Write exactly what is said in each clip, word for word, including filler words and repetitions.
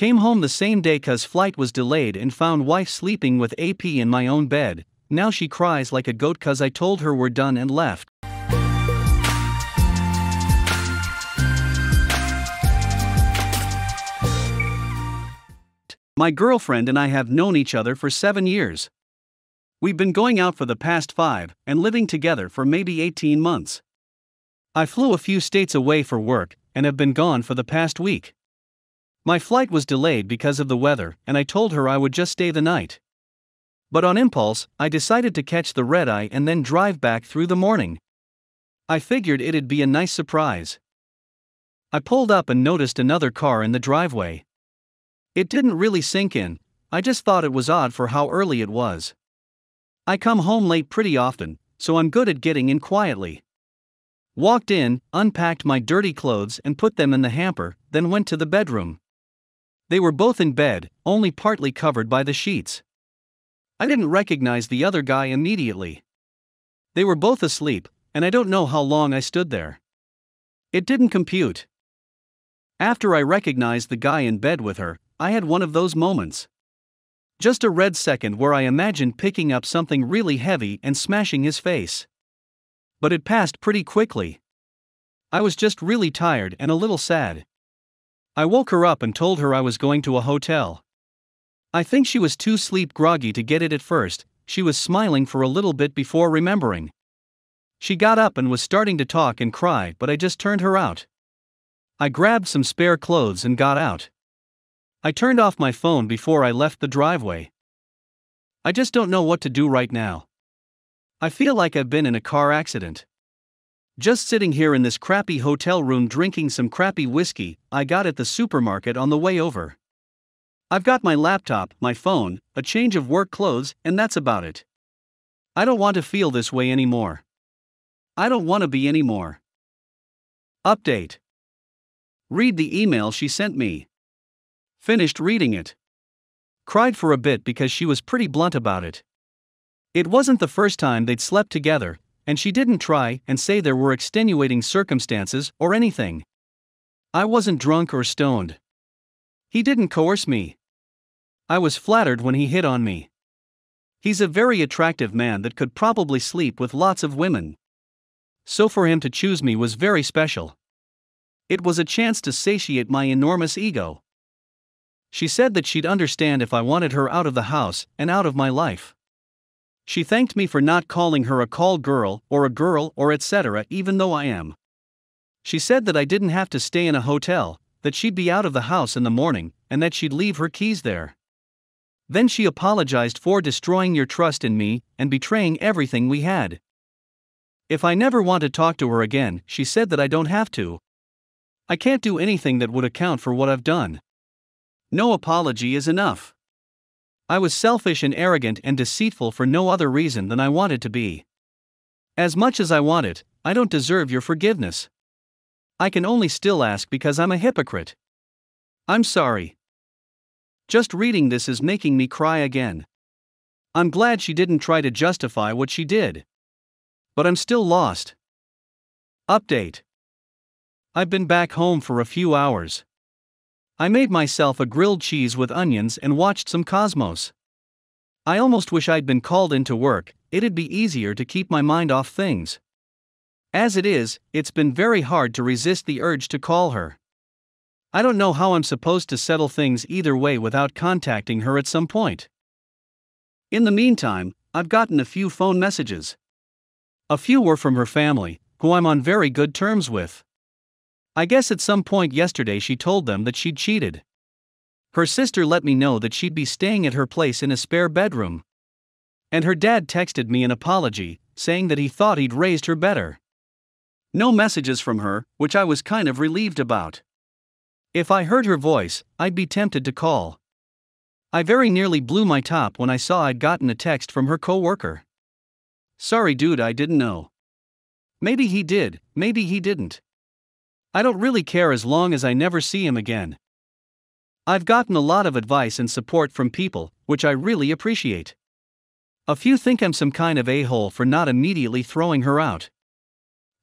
Came home the same day cause flight was delayed and found wife sleeping with A P in my own bed. Now she cries like a goat cause I told her we're done and left. My girlfriend and I have known each other for seven years. We've been going out for the past five and living together for maybe eighteen months. I flew a few states away for work and have been gone for the past week. My flight was delayed because of the weather and I told her I would just stay the night. But on impulse, I decided to catch the red-eye and then drive back through the morning. I figured it'd be a nice surprise. I pulled up and noticed another car in the driveway. It didn't really sink in, I just thought it was odd for how early it was. I come home late pretty often, so I'm good at getting in quietly. Walked in, unpacked my dirty clothes and put them in the hamper, then went to the bedroom. They were both in bed, only partly covered by the sheets. I didn't recognize the other guy immediately. They were both asleep, and I don't know how long I stood there. It didn't compute. After I recognized the guy in bed with her, I had one of those moments. Just a red second where I imagined picking up something really heavy and smashing his face. But it passed pretty quickly. I was just really tired and a little sad. I woke her up and told her I was going to a hotel. I think she was too sleep groggy to get it at first, she was smiling for a little bit before remembering. She got up and was starting to talk and cry, but I just turned her out. I grabbed some spare clothes and got out. I turned off my phone before I left the driveway. I just don't know what to do right now. I feel like I've been in a car accident. Just sitting here in this crappy hotel room drinking some crappy whiskey I got at the supermarket on the way over. I've got my laptop, my phone, a change of work clothes, and that's about it. I don't want to feel this way anymore. I don't want to be anymore. Update. Read the email she sent me. Finished reading it. Cried for a bit because she was pretty blunt about it. It wasn't the first time they'd slept together, and she didn't try and say there were extenuating circumstances or anything. I wasn't drunk or stoned. He didn't coerce me. I was flattered when he hit on me. He's a very attractive man that could probably sleep with lots of women. So for him to choose me was very special. It was a chance to satiate my enormous ego. She said that she'd understand if I wanted her out of the house and out of my life. She thanked me for not calling her a call girl or a girl or et cetera even though I am. She said that I didn't have to stay in a hotel, that she'd be out of the house in the morning, and that she'd leave her keys there. Then she apologized for destroying your trust in me and betraying everything we had. If I never want to talk to her again, she said that I don't have to. I can't do anything that would account for what I've done. No apology is enough. I was selfish and arrogant and deceitful for no other reason than I wanted to be. As much as I want it, I don't deserve your forgiveness. I can only still ask because I'm a hypocrite. I'm sorry. Just reading this is making me cry again. I'm glad she didn't try to justify what she did. But I'm still lost. Update. I've been back home for a few hours. I made myself a grilled cheese with onions and watched some Cosmos. I almost wish I'd been called into work, it'd be easier to keep my mind off things. As it is, it's been very hard to resist the urge to call her. I don't know how I'm supposed to settle things either way without contacting her at some point. In the meantime, I've gotten a few phone messages. A few were from her family, who I'm on very good terms with. I guess at some point yesterday she told them that she'd cheated. Her sister let me know that she'd be staying at her place in a spare bedroom. And her dad texted me an apology, saying that he thought he'd raised her better. No messages from her, which I was kind of relieved about. If I heard her voice, I'd be tempted to call. I very nearly blew my top when I saw I'd gotten a text from her coworker. Sorry dude, I didn't know. Maybe he did, maybe he didn't. I don't really care as long as I never see him again. I've gotten a lot of advice and support from people, which I really appreciate. A few think I'm some kind of a-hole for not immediately throwing her out.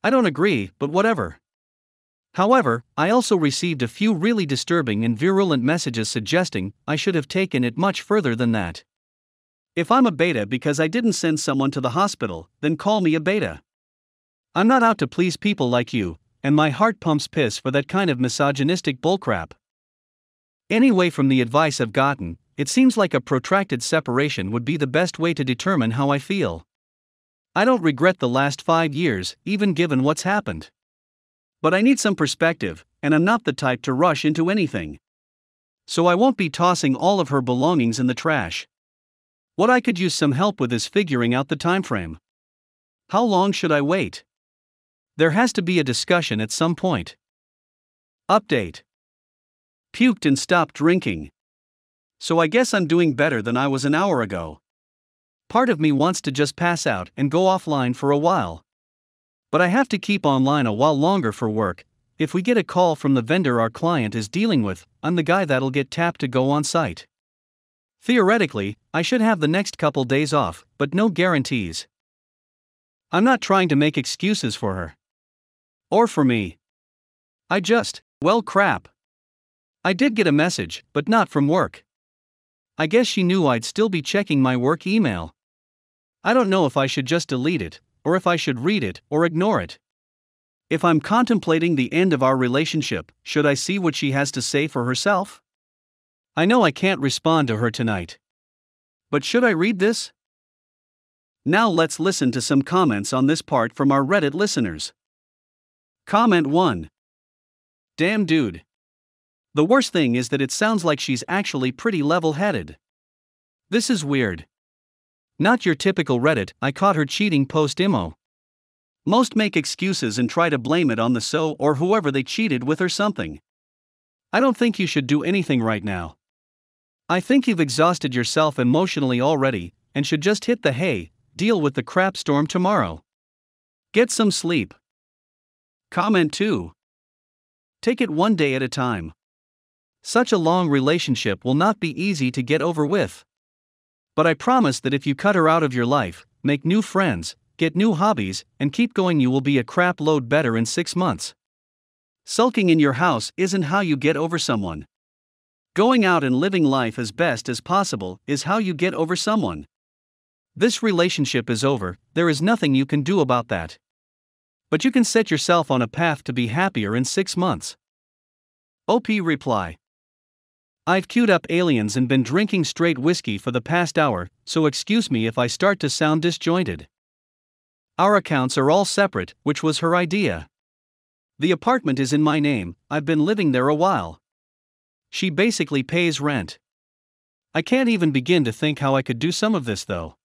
I don't agree, but whatever. However, I also received a few really disturbing and virulent messages suggesting I should have taken it much further than that. If I'm a beta because I didn't send someone to the hospital, then call me a beta. I'm not out to please people like you, and my heart pumps piss for that kind of misogynistic bullcrap. Anyway, from the advice I've gotten, it seems like a protracted separation would be the best way to determine how I feel. I don't regret the last five years, even given what's happened. But I need some perspective, and I'm not the type to rush into anything. So I won't be tossing all of her belongings in the trash. What I could use some help with is figuring out the time frame. How long should I wait? There has to be a discussion at some point. Update. Puked and stopped drinking. So I guess I'm doing better than I was an hour ago. Part of me wants to just pass out and go offline for a while. But I have to keep online a while longer for work. If we get a call from the vendor our client is dealing with, I'm the guy that'll get tapped to go on site. Theoretically, I should have the next couple days off, but no guarantees. I'm not trying to make excuses for her. Or for me. I just, well crap. I did get a message, but not from work. I guess she knew I'd still be checking my work email. I don't know if I should just delete it, or if I should read it, or ignore it. If I'm contemplating the end of our relationship, should I see what she has to say for herself? I know I can't respond to her tonight. But should I read this? Now let's listen to some comments on this part from our Reddit listeners. Comment one. Damn dude. The worst thing is that it sounds like she's actually pretty level-headed. This is weird. Not your typical Reddit, I caught her cheating post-emo. Most make excuses and try to blame it on the so or whoever they cheated with or something. I don't think you should do anything right now. I think you've exhausted yourself emotionally already and should just hit the hay, deal with the crap storm tomorrow. Get some sleep. Comment two. Take it one day at a time. Such a long relationship will not be easy to get over with. But I promise that if you cut her out of your life, make new friends, get new hobbies, and keep going, you will be a crap load better in six months. Sulking in your house isn't how you get over someone. Going out and living life as best as possible is how you get over someone. This relationship is over, there is nothing you can do about that. But you can set yourself on a path to be happier in six months. O P reply. I've queued up aliens and been drinking straight whiskey for the past hour, so excuse me if I start to sound disjointed. Our accounts are all separate, which was her idea. The apartment is in my name, I've been living there a while. She basically pays rent. I can't even begin to think how I could do some of this though.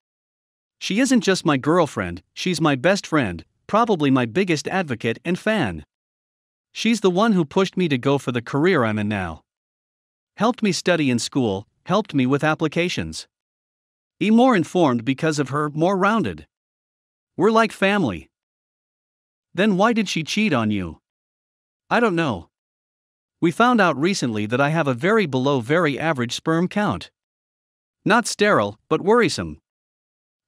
She isn't just my girlfriend, she's my best friend, probably my biggest advocate and fan. She's the one who pushed me to go for the career I'm in now. Helped me study in school, helped me with applications. I'm more informed because of her, more rounded. We're like family. Then why did she cheat on you? I don't know. We found out recently that I have a very below very average sperm count. Not sterile, but worrisome.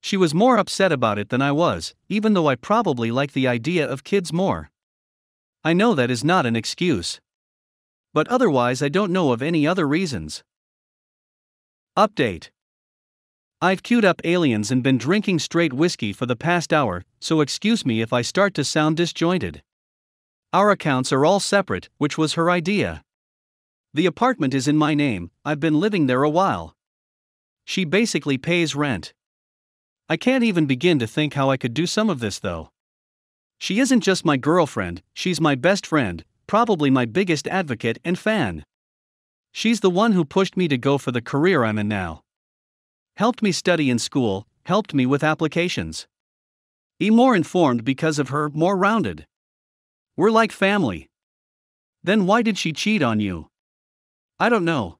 She was more upset about it than I was, even though I probably like the idea of kids more. I know that is not an excuse. But otherwise I don't know of any other reasons. Update. I've queued up aliens and been drinking straight whiskey for the past hour, so excuse me if I start to sound disjointed. Our accounts are all separate, which was her idea. The apartment is in my name, I've been living there a while. She basically pays rent. I can't even begin to think how I could do some of this though. She isn't just my girlfriend, she's my best friend, probably my biggest advocate and fan. She's the one who pushed me to go for the career I'm in now. Helped me study in school, helped me with applications. I'm more informed because of her, more rounded. We're like family. Then why did she cheat on you? I don't know.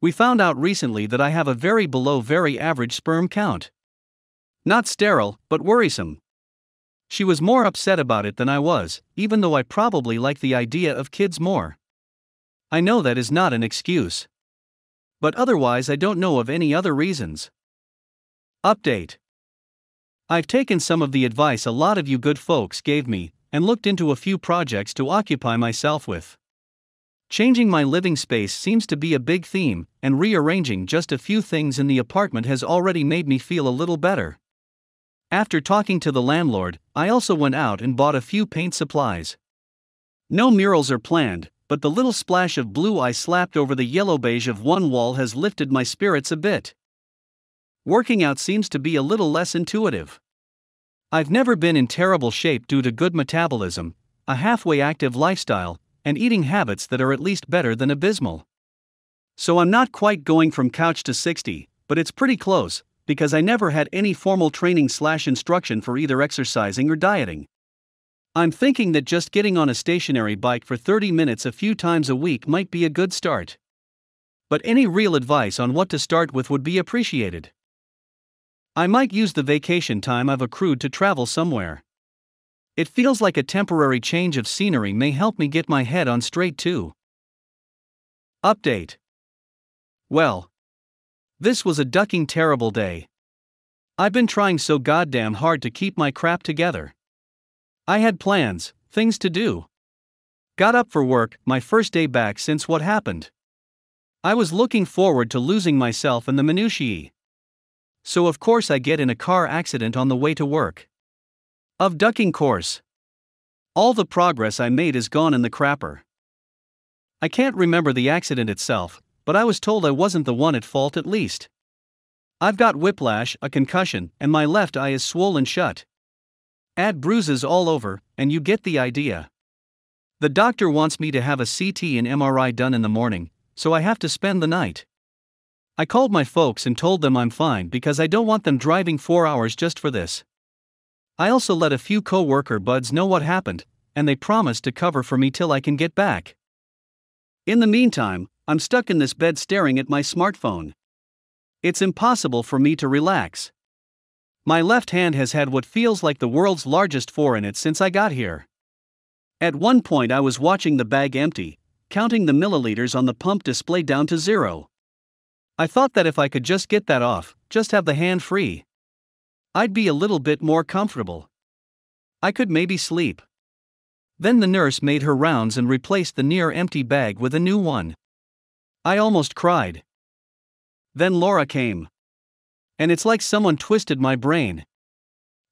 We found out recently that I have a very below very average sperm count. Not sterile, but worrisome. She was more upset about it than I was, even though I probably like the idea of kids more. I know that is not an excuse. But otherwise I don't know of any other reasons. Update. I've taken some of the advice a lot of you good folks gave me, and looked into a few projects to occupy myself with. Changing my living space seems to be a big theme, and rearranging just a few things in the apartment has already made me feel a little better. After talking to the landlord, I also went out and bought a few paint supplies. No murals are planned, but the little splash of blue I slapped over the yellow beige of one wall has lifted my spirits a bit. Working out seems to be a little less intuitive. I've never been in terrible shape due to good metabolism, a halfway active lifestyle, and eating habits that are at least better than abysmal. So I'm not quite going from couch to sixty, but it's pretty close, because I never had any formal training slash instruction for either exercising or dieting. I'm thinking that just getting on a stationary bike for thirty minutes a few times a week might be a good start. But any real advice on what to start with would be appreciated. I might use the vacation time I've accrued to travel somewhere. It feels like a temporary change of scenery may help me get my head on straight too. Update. Well, this was a ducking terrible day. I've been trying so goddamn hard to keep my crap together. I had plans, things to do. Got up for work, my first day back since what happened. I was looking forward to losing myself in the minutiae. So of course I get in a car accident on the way to work. Of ducking course. All the progress I made is gone in the crapper. I can't remember the accident itself, but I was told I wasn't the one at fault at least. I've got whiplash, a concussion, and my left eye is swollen shut. Add bruises all over, and you get the idea. The doctor wants me to have a C T and M R I done in the morning, so I have to spend the night. I called my folks and told them I'm fine because I don't want them driving four hours just for this. I also let a few co-worker buds know what happened, and they promised to cover for me till I can get back. In the meantime, I'm stuck in this bed staring at my smartphone. It's impossible for me to relax. My left hand has had what feels like the world's largest four in it since I got here. At one point I was watching the bag empty, counting the milliliters on the pump display down to zero. I thought that if I could just get that off, just have the hand free, I'd be a little bit more comfortable. I could maybe sleep. Then the nurse made her rounds and replaced the near-empty bag with a new one. I almost cried. Then Laura came. And it's like someone twisted my brain.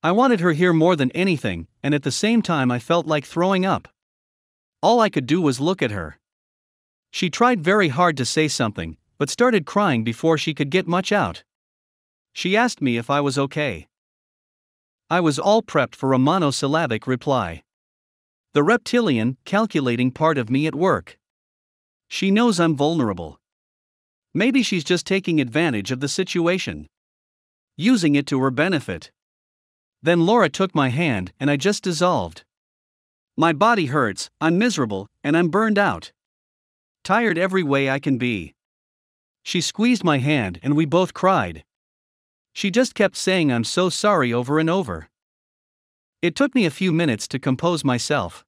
I wanted her here more than anything, and at the same time I felt like throwing up. All I could do was look at her. She tried very hard to say something, but started crying before she could get much out. She asked me if I was okay. I was all prepped for a monosyllabic reply. The reptilian, calculating part of me at work. She knows I'm vulnerable. Maybe she's just taking advantage of the situation, using it to her benefit. Then Laura took my hand and I just dissolved. My body hurts, I'm miserable, and I'm burned out. Tired every way I can be. She squeezed my hand and we both cried. She just kept saying I'm so sorry over and over. It took me a few minutes to compose myself.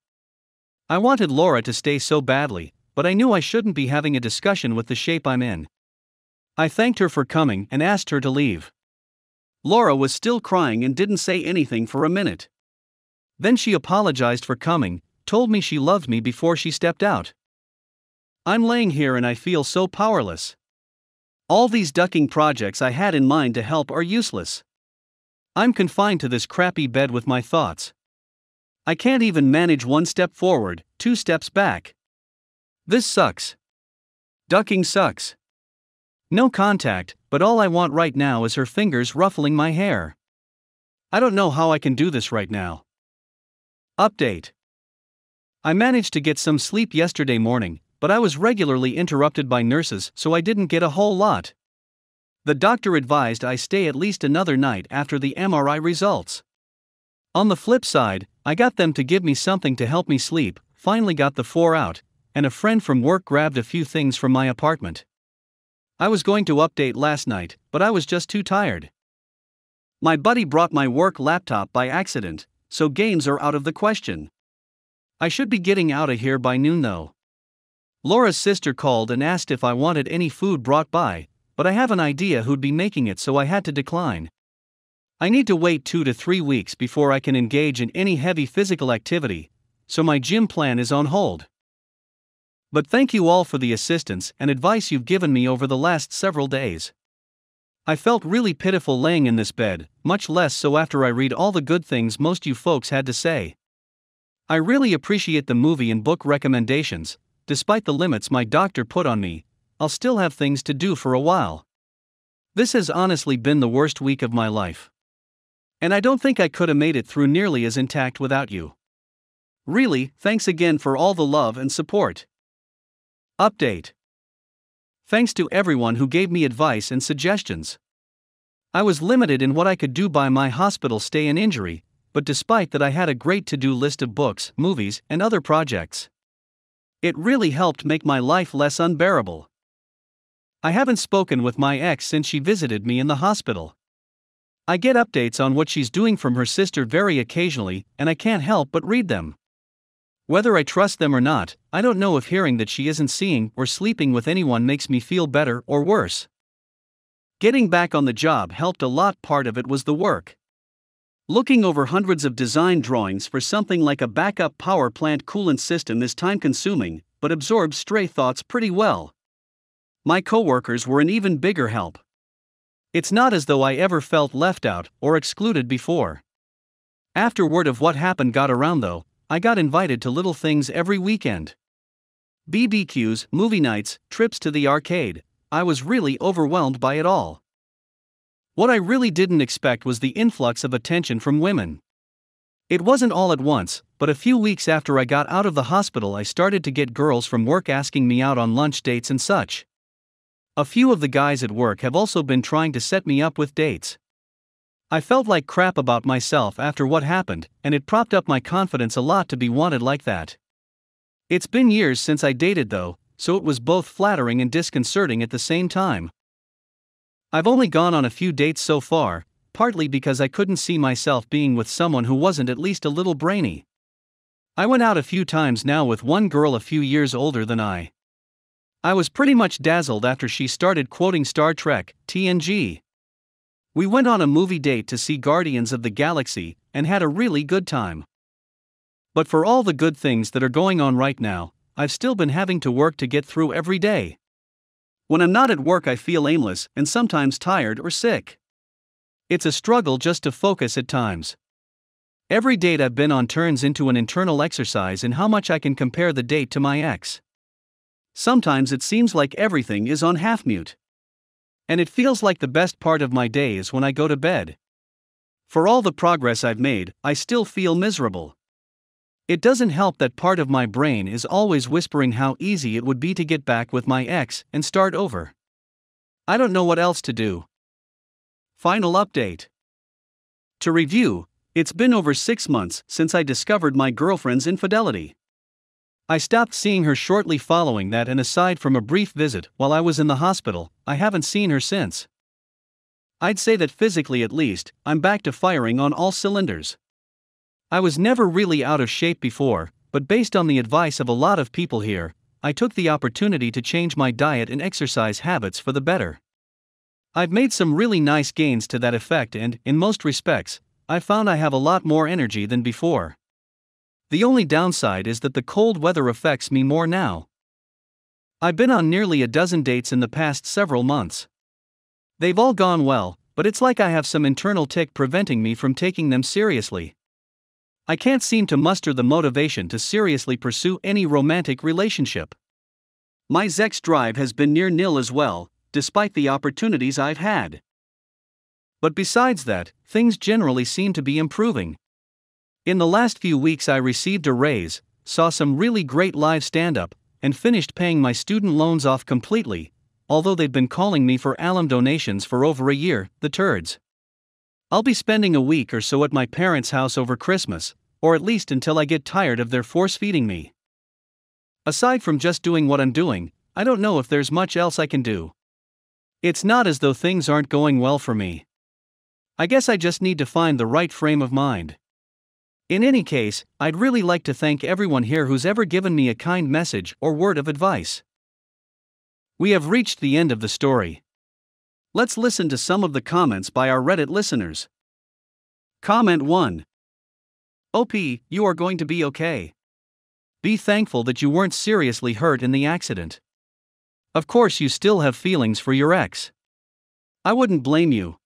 I wanted Laura to stay so badly, but I knew I shouldn't be having a discussion with the shape I'm in. I thanked her for coming and asked her to leave. Laura was still crying and didn't say anything for a minute. Then she apologized for coming, told me she loved me before she stepped out. I'm laying here and I feel so powerless. All these ducking projects I had in mind to help are useless. I'm confined to this crappy bed with my thoughts. I can't even manage one step forward, two steps back. This sucks. Ducking sucks. No contact, but all I want right now is her fingers ruffling my hair. I don't know how I can do this right now. Update. I managed to get some sleep yesterday morning, but I was regularly interrupted by nurses, so I didn't get a whole lot. The doctor advised I stay at least another night after the M R I results. On the flip side, I got them to give me something to help me sleep, finally got the four out, and a friend from work grabbed a few things from my apartment. I was going to update last night, but I was just too tired. My buddy brought my work laptop by accident, so games are out of the question. I should be getting out of here by noon though. Laura's sister called and asked if I wanted any food brought by, but I have an idea who'd be making it so I had to decline. I need to wait two to three weeks before I can engage in any heavy physical activity, so my gym plan is on hold. But thank you all for the assistance and advice you've given me over the last several days. I felt really pitiful laying in this bed, much less so after I read all the good things most you folks had to say. I really appreciate the movie and book recommendations. Despite the limits my doctor put on me, I'll still have things to do for a while. This has honestly been the worst week of my life. And I don't think I could have made it through nearly as intact without you. Really, thanks again for all the love and support. Update. Thanks to everyone who gave me advice and suggestions. I was limited in what I could do by my hospital stay and injury, but despite that I had a great to-do list of books, movies, and other projects. It really helped make my life less unbearable. I haven't spoken with my ex since she visited me in the hospital. I get updates on what she's doing from her sister very occasionally, and I can't help but read them. Whether I trust them or not, I don't know if hearing that she isn't seeing or sleeping with anyone makes me feel better or worse. Getting back on the job helped a lot. Part of it was the work. Looking over hundreds of design drawings for something like a backup power plant coolant system is time-consuming, but absorbs stray thoughts pretty well. My coworkers were an even bigger help. It's not as though I ever felt left out or excluded before. After word of what happened got around though, I got invited to little things every weekend. B B Qs, movie nights, trips to the arcade. I was really overwhelmed by it all. What I really didn't expect was the influx of attention from women. It wasn't all at once, but a few weeks after I got out of the hospital I started to get girls from work asking me out on lunch dates and such. A few of the guys at work have also been trying to set me up with dates. I felt like crap about myself after what happened, and it propped up my confidence a lot to be wanted like that. It's been years since I dated though, so it was both flattering and disconcerting at the same time. I've only gone on a few dates so far, partly because I couldn't see myself being with someone who wasn't at least a little brainy. I went out a few times now with one girl a few years older than I. I was pretty much dazzled after she started quoting Star Trek, T N G. We went on a movie date to see Guardians of the Galaxy and had a really good time. But for all the good things that are going on right now, I've still been having to work to get through every day. When I'm not at work I feel aimless and sometimes tired or sick. It's a struggle just to focus at times. Every date I've been on turns into an internal exercise in how much I can compare the date to my ex. Sometimes it seems like everything is on half-mute. And it feels like the best part of my day is when I go to bed. For all the progress I've made, I still feel miserable. It doesn't help that part of my brain is always whispering how easy it would be to get back with my ex and start over. I don't know what else to do. Final update. To review, it's been over six months since I discovered my girlfriend's infidelity. I stopped seeing her shortly following that, and aside from a brief visit while I was in the hospital, I haven't seen her since. I'd say that physically at least, I'm back to firing on all cylinders. I was never really out of shape before, but based on the advice of a lot of people here, I took the opportunity to change my diet and exercise habits for the better. I've made some really nice gains to that effect and, in most respects, I found I have a lot more energy than before. The only downside is that the cold weather affects me more now. I've been on nearly a dozen dates in the past several months. They've all gone well, but it's like I have some internal tick preventing me from taking them seriously. I can't seem to muster the motivation to seriously pursue any romantic relationship. My sex drive has been near nil as well, despite the opportunities I've had. But besides that, things generally seem to be improving. In the last few weeks I received a raise, saw some really great live stand-up, and finished paying my student loans off completely, although they've been calling me for alum donations for over a year, the turds. I'll be spending a week or so at my parents' house over Christmas, or at least until I get tired of their force-feeding me. Aside from just doing what I'm doing, I don't know if there's much else I can do. It's not as though things aren't going well for me. I guess I just need to find the right frame of mind. In any case, I'd really like to thank everyone here who's ever given me a kind message or word of advice. We have reached the end of the story. Let's listen to some of the comments by our Reddit listeners. Comment one. O P, you are going to be okay. Be thankful that you weren't seriously hurt in the accident. Of course you still have feelings for your ex. I wouldn't blame you.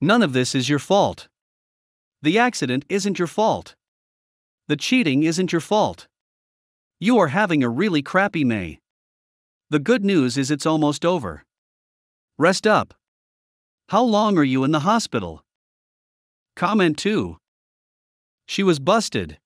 None of this is your fault. The accident isn't your fault. The cheating isn't your fault. You are having a really crappy May. The good news is it's almost over. Rest up. How long are you in the hospital? Comment two. She was busted.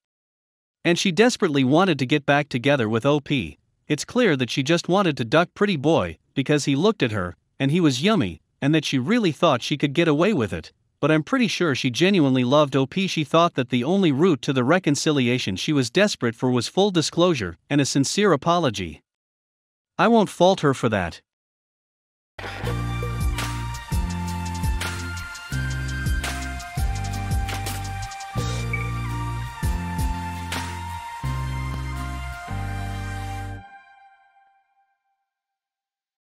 And she desperately wanted to get back together with O P. It's clear that she just wanted to duck Pretty Boy, because he looked at her, and he was yummy, and that she really thought she could get away with it. But I'm pretty sure she genuinely loved O P. She thought that the only route to the reconciliation she was desperate for was full disclosure and a sincere apology. I won't fault her for that.